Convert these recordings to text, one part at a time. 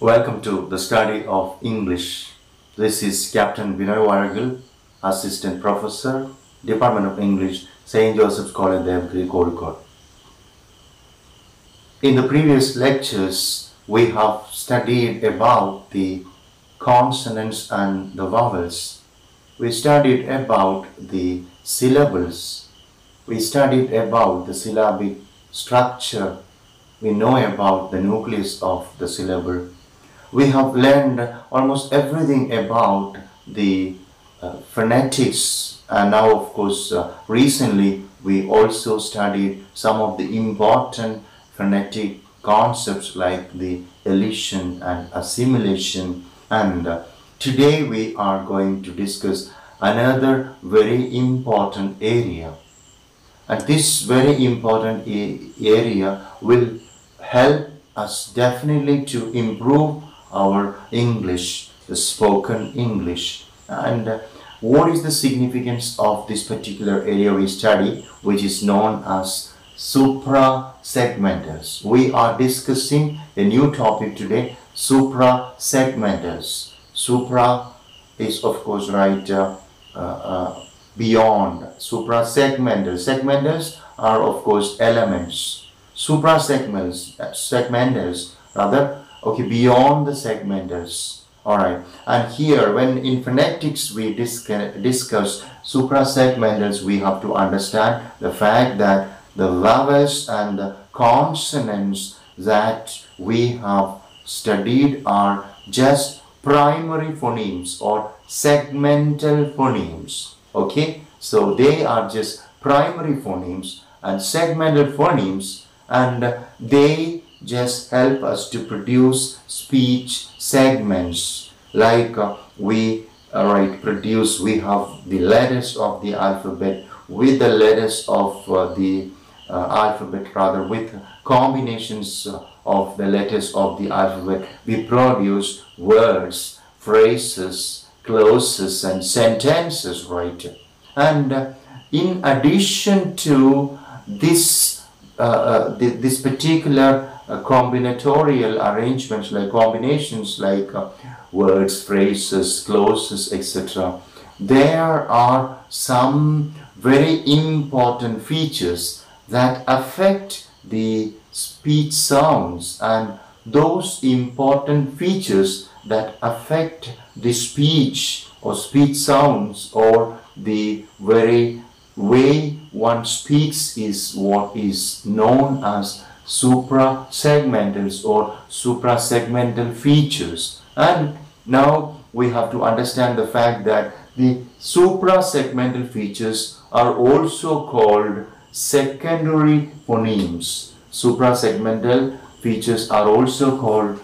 Welcome to the study of English. This is Captain Binoy Varakil, Assistant Professor, Department of English, St. Joseph's College Devagiri Kozhikode. In the previous lectures, we have studied about the consonants and the vowels. We studied about the syllables. We studied about the syllabic structure. We know about the nucleus of the syllable. We have learned almost everything about the phonetics, and now of course recently we also studied some of the important phonetic concepts like the elision and assimilation, and today we are going to discuss another very important area, and this very important area will help us definitely to improve our English, the spoken English. And what is the significance of this particular area we study, which is known as suprasegmentals? We are discussing a new topic today, suprasegmentals. Supra is of course right beyond. Suprasegmentals. Segmentals are of course elements. Suprasegmentals, segmentals rather, okay, beyond the segmentals. Alright, and here when in phonetics we discuss suprasegmentals, we have to understand the fact that the vowels and the consonants that we have studied are just primary phonemes or segmental phonemes. Okay, so they are just primary phonemes and segmental phonemes, and they just help us to produce speech segments. Like we have the letters of the alphabet with the letters of with combinations of the letters of the alphabet, we produce words, phrases, clauses and sentences, right? And in addition to this this particular combinatorial arrangements, like combinations like words, phrases, clauses, etc., there are some very important features that affect the speech sounds, and those important features that affect the speech or speech sounds or the very way one speaks is what is known as suprasegmentals or suprasegmental features. And now we have to understand the fact that the suprasegmental features are also called secondary phonemes. Suprasegmental features are also called,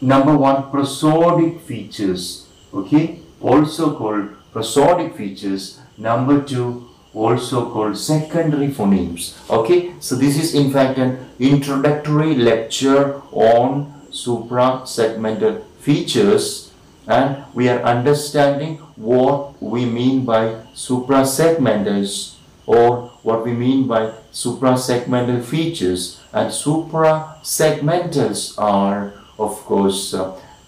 number one, prosodic features, okay, also called prosodic features. Number two, also called secondary phonemes. Okay, so this is in fact an introductory lecture on suprasegmental features, and we are understanding what we mean by suprasegmentals or what we mean by suprasegmental features. And suprasegmentals are of course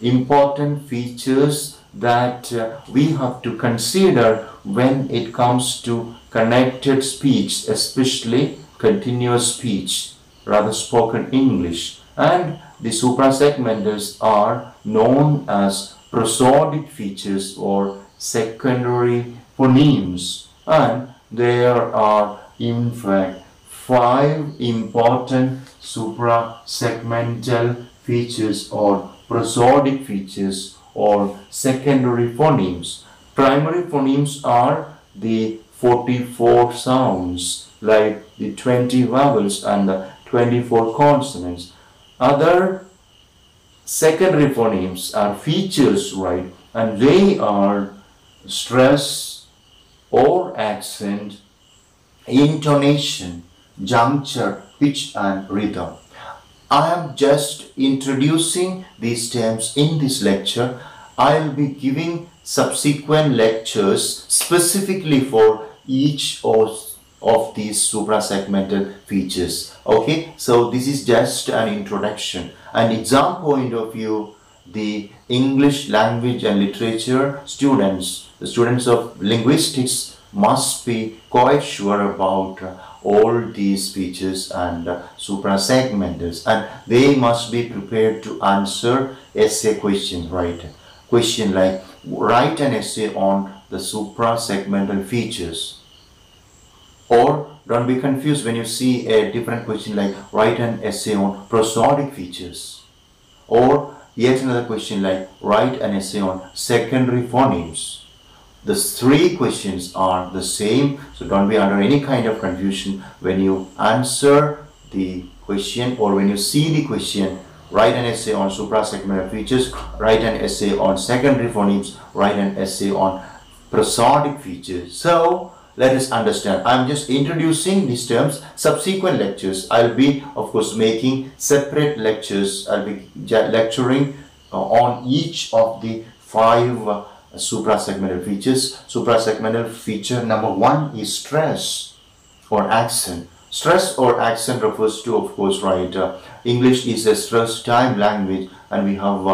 important features that we have to consider when it comes to connected speech, especially continuous speech, rather spoken English. And the suprasegmentals are known as prosodic features or secondary phonemes, and there are in fact 5 important suprasegmental features or prosodic features or secondary phonemes. Primary phonemes are the 44 sounds, like the 20 vowels and the 24 consonants. Other secondary phonemes are features, right? And they are stress or accent, intonation, juncture, pitch and rhythm. I am just introducing these terms in this lecture. I will be giving subsequent lectures specifically for each of these suprasegmental features. Okay, so this is just an introduction. And exam point of view, the English language and literature students, the students of linguistics, must be quite sure about all these speeches and supra-segmentals, and they must be prepared to answer essay questions, right? Question like, write an essay on the supra-segmental features. Or don't be confused when you see a different question like, write an essay on prosodic features. Or yet another question like, write an essay on secondary phonemes. The three questions are the same, so don't be under any kind of confusion when you answer the question or when you see the question. Write an essay on supra-segmental features, write an essay on secondary phonemes, write an essay on prosodic features. So let us understand. I am just introducing these terms. Subsequent lectures, I will be of course making separate lectures. I will be lecturing on each of the five supra-segmental features. Supra-segmental feature number one is stress or accent. Stress or accent refers to, of course, right, English is a stress-time language, and we have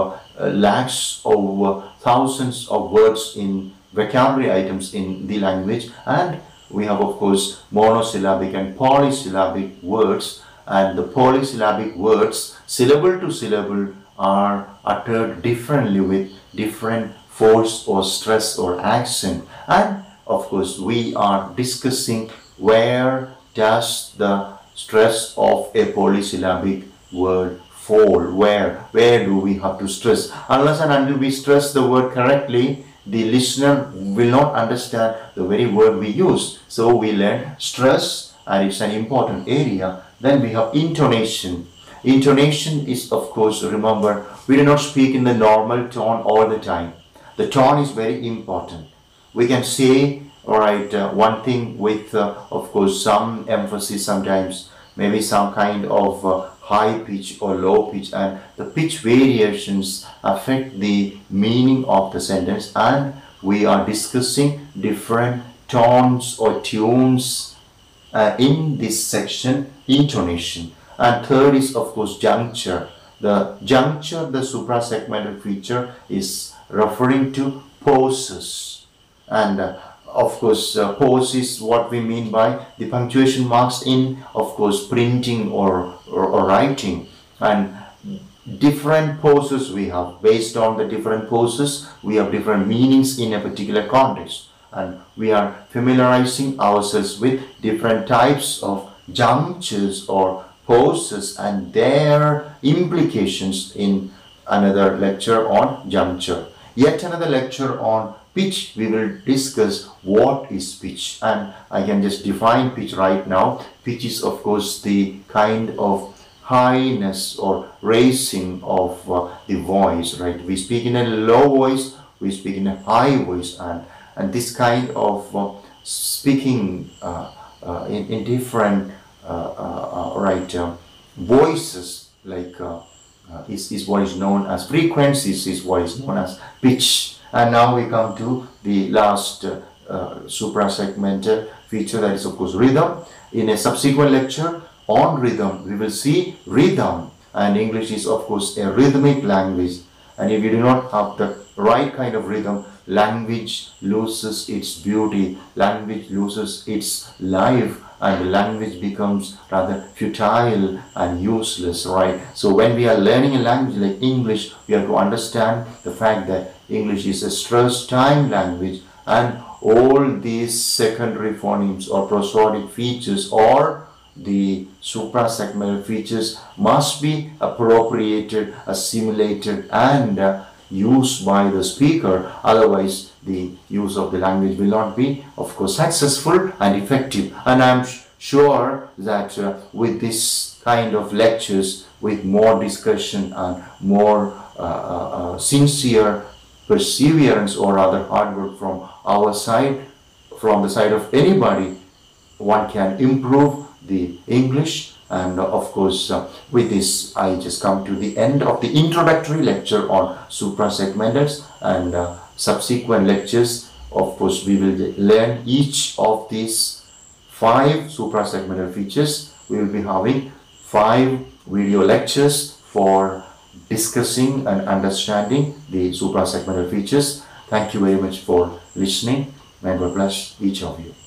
lakhs of thousands of words in vocabulary items in the language, and we have, of course, monosyllabic and polysyllabic words, and the polysyllabic words, syllable to syllable, are uttered differently with different force or stress or accent. And of course we are discussing where does the stress of a polysyllabic word fall, where do we have to stress. Unless and until we stress the word correctly, the listener will not understand the very word we use. So we learn stress, and it's an important area. Then we have intonation. Intonation is, of course, remember, we do not speak in the normal tone all the time. The tone is very important. We can say, all right, one thing with, of course, some emphasis sometimes, maybe some kind of high pitch or low pitch, and the pitch variations affect the meaning of the sentence, and we are discussing different tones or tunes in this section, intonation. And third is, of course, juncture. The juncture, the supra-segmental feature, is referring to pauses, and of course pause is what we mean by the punctuation marks in, of course, printing or writing. And different pauses we have. Based on the different pauses, we have different meanings in a particular context, and we are familiarizing ourselves with different types of junctures or pauses and their implications in another lecture on juncture. Yet another lecture on pitch, we will discuss what is pitch, and I can just define pitch right now. Pitch is, of course, the kind of highness or raising of the voice, right? We speak in a low voice, we speak in a high voice, and this kind of speaking in different voices, like is what is known as frequencies, is what is known as pitch. And now we come to the last supra-segmental feature, that is, of course, rhythm. In a subsequent lecture on rhythm, we will see rhythm, and English is, of course, a rhythmic language, and if you do not have the right kind of rhythm, language loses its beauty, language loses its life, and the language becomes rather futile and useless, right? So when we are learning a language like English, we have to understand the fact that English is a stress-time language, and all these secondary phonemes or prosodic features or the supra-segmental features must be appropriated, assimilated, and used by the speaker. Otherwise the use of the language will not be, of course, successful and effective. And I am sure that with this kind of lectures, with more discussion and more sincere perseverance or rather hard work from our side, from the side of anybody, one can improve the English. And of course, with this, I just come to the end of the introductory lecture on supra-segmentals, and subsequent lectures, of course, we will learn each of these five supra-segmental features. We will be having 5 video lectures for discussing and understanding the suprasegmental features. Thank you very much for listening. May God bless each of you.